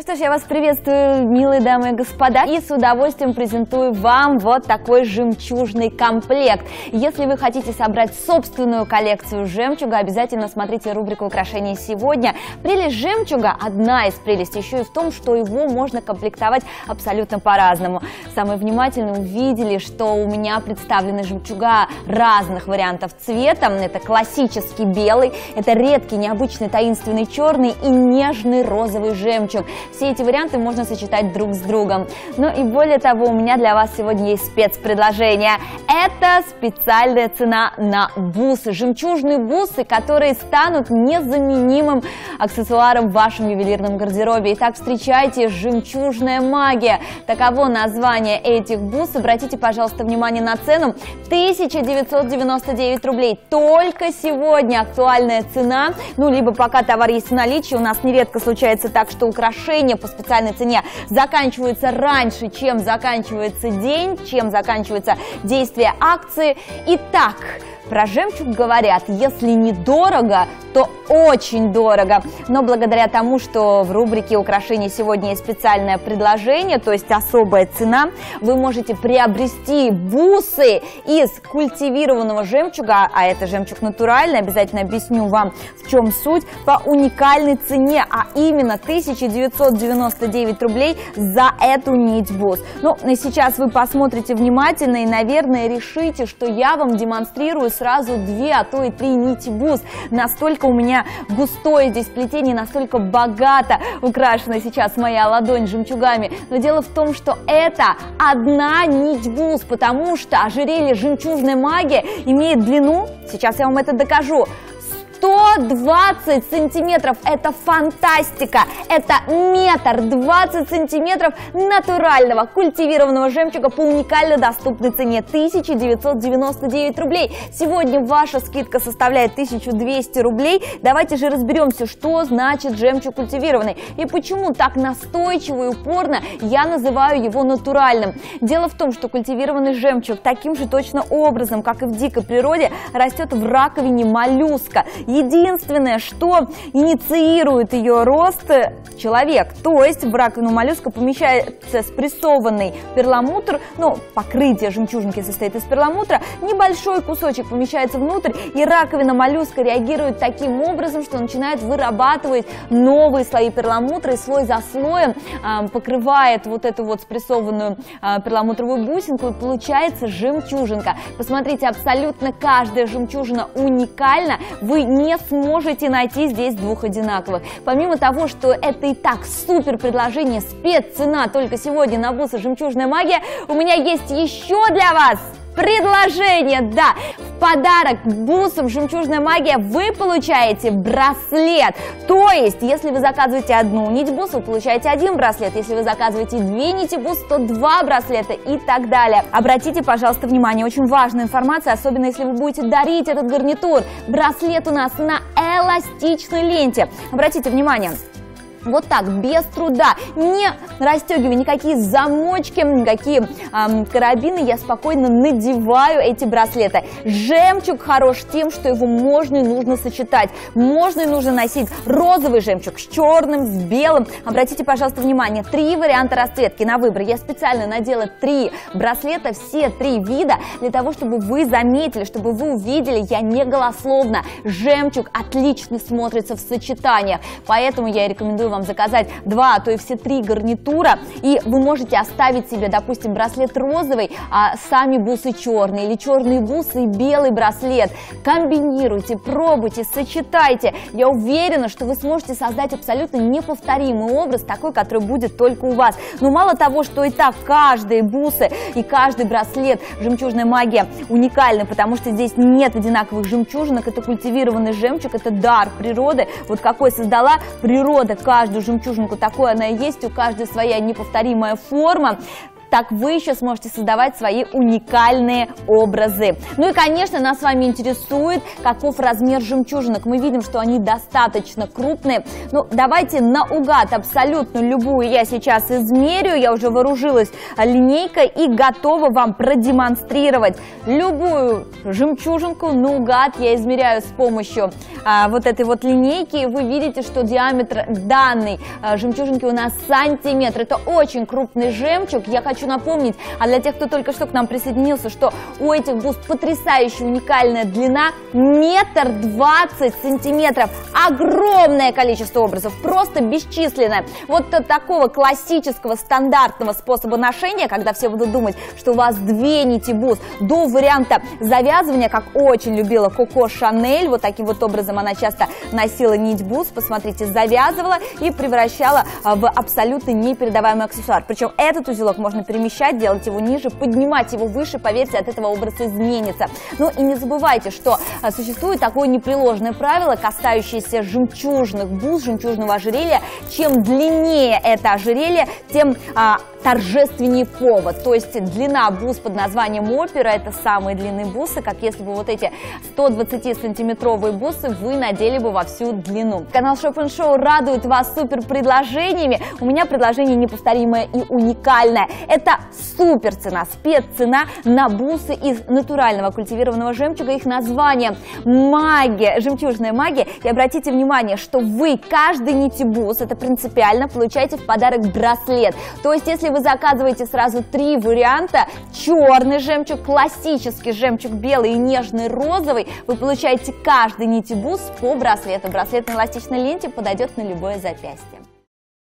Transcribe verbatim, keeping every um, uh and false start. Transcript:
Ну что ж, я вас приветствую, милые дамы и господа, и с удовольствием презентую вам вот такой жемчужный комплект. Если вы хотите собрать собственную коллекцию жемчуга, обязательно смотрите рубрику «Украшения сегодня». Прелесть жемчуга, одна из прелестей, еще и в том, что его можно комплектовать абсолютно по-разному. Самые внимательные увидели, что у меня представлены жемчуга разных вариантов цвета. Это классический белый, это редкий, необычный, таинственный черный и нежный розовый жемчуг. Все эти варианты можно сочетать друг с другом. Ну и более того, у меня для вас сегодня есть спецпредложение. Это специальная цена на бусы. Жемчужные бусы, которые станут незаменимым аксессуаром в вашем ювелирном гардеробе. Итак, встречайте, жемчужная магия. Таково название этих бус. Обратите, пожалуйста, внимание на цену. тысяча девятьсот девяносто девять рублей. Только сегодня актуальная цена. Ну, либо пока товар есть в наличии. У нас нередко случается так, что украшения по специальной цене заканчиваются раньше, чем заканчивается день, чем заканчивается действие акции. Итак, про жемчуг говорят, если недорого, то очень дорого. Но благодаря тому, что в рубрике «Украшения сегодня» есть специальное предложение, то есть особая цена, вы можете приобрести бусы из культивированного жемчуга, а это жемчуг натуральный, обязательно объясню вам, в чем суть, по уникальной цене, а именно тысяча девятьсот девяносто девять рублей за эту нить бус. Ну, сейчас вы посмотрите внимательно и, наверное, решите, что я вам демонстрирую сразу две, а то и три нити бус. Настолько у меня густое здесь плетение, настолько богато украшена сейчас моя ладонь жемчугами. Но дело в том, что это одна нить бус, потому что ожерелье жемчужной магии имеет длину, сейчас я вам это докажу, сто двадцать сантиметров. Это фантастика, это метр двадцать сантиметров натурального культивированного жемчуга по уникально доступной цене тысяча девятьсот девяносто девять рублей. Сегодня ваша скидка составляет тысячу двести рублей. Давайте же разберемся, что значит жемчуг культивированный и почему так настойчиво и упорно я называю его натуральным. Дело в том, что культивированный жемчуг таким же точно образом, как и в дикой природе, растет в раковине моллюска. Единственное, что инициирует ее рост, человек, то есть в раковину моллюска помещается спрессованный перламутр, ну, покрытие жемчужинки состоит из перламутра, небольшой кусочек помещается внутрь, и раковина моллюска реагирует таким образом, что начинает вырабатывать новые слои перламутра, и слой за слоем э, покрывает вот эту вот спрессованную э, перламутровую бусинку, и получается жемчужинка. Посмотрите, абсолютно каждая жемчужина уникальна, вы не сможете найти здесь двух одинаковых. Помимо того, что это и так супер предложение, спеццена только сегодня на бусы «Жемчужная магия», у меня есть еще для вас предложение, да, в подарок к бусам «Жемчужная магия» вы получаете браслет. То есть, если вы заказываете одну нить бус, вы получаете один браслет. Если вы заказываете две нити бус, то два браслета и так далее. Обратите, пожалуйста, внимание, очень важная информация, особенно если вы будете дарить этот гарнитур. Браслет у нас на эластичной ленте. Обратите внимание. Вот так, без труда, не расстегивая никакие замочки, никакие эм, карабины, я спокойно надеваю эти браслеты. Жемчуг хорош тем, что его можно и нужно сочетать. Можно и нужно носить розовый жемчуг с черным, с белым. Обратите, пожалуйста, внимание, три варианта расцветки на выбор. Я специально надела три браслета, все три вида, для того, чтобы вы заметили, чтобы вы увидели, я не голословна. Жемчуг отлично смотрится в сочетаниях, поэтому я рекомендую вам заказать два, а то и все три гарнитура, и вы можете оставить себе, допустим, браслет розовый, а сами бусы черные, или черные бусы и белый браслет. Комбинируйте, пробуйте, сочетайте. Я уверена, что вы сможете создать абсолютно неповторимый образ, такой, который будет только у вас. Но мало того, что и так каждые бусы и каждый браслет «Жемчужная магия» уникальны, потому что здесь нет одинаковых жемчужинок, это культивированный жемчуг, это дар природы, вот какой создала природа каждую жемчужинку, такой она и есть, у каждой своя неповторимая форма. так вы еще сможете создавать свои уникальные образы. Ну и, конечно, нас с вами интересует, каков размер жемчужинок. Мы видим, что они достаточно крупные. Ну, давайте наугад абсолютно любую я сейчас измерю. Я уже вооружилась линейкой и готова вам продемонстрировать любую жемчужинку. Наугад я измеряю с помощью а, вот этой вот линейки. Вы видите, что диаметр данной а, жемчужинки у нас сантиметр. Это очень крупный жемчуг. Я хочу напомнить, а для тех, кто только что к нам присоединился, что у этих бус потрясающе уникальная длина метр двадцать сантиметров. Огромное количество образов, просто бесчисленное. Вот такого классического стандартного способа ношения, когда все будут думать, что у вас две нити бус, до варианта завязывания, как очень любила Коко Шанель. Вот таким вот образом она часто носила нить бус. Посмотрите, завязывала и превращала в абсолютно непередаваемый аксессуар. Причем этот узелок можно перемещать, делать его ниже, поднимать его выше. Поверьте, от этого образ изменится. Ну и не забывайте, что существует такое непреложное правило, касающееся жемчужных бус, жемчужного ожерелья. Чем длиннее это ожерелье, тем а, торжественнее повод. То есть длина бус под названием опера — это самые длинные бусы, как если бы вот эти сто двадцати сантиметровые бусы вы надели бы во всю длину. Канал Шоп-энд-Шоу радует вас супер предложениями. У меня предложение неповторимое и уникальное. Это супер цена, спеццена на бусы из натурального культивированного жемчуга. Их название — магия, жемчужная магия. И обратите внимание, что вы каждый нити бус, это принципиально, получаете в подарок браслет. То есть если вы заказываете сразу три варианта — черный жемчуг, классический жемчуг белый и нежный розовый — вы получаете каждый нити бус по браслету. Браслет на эластичной ленте подойдет на любое запястье.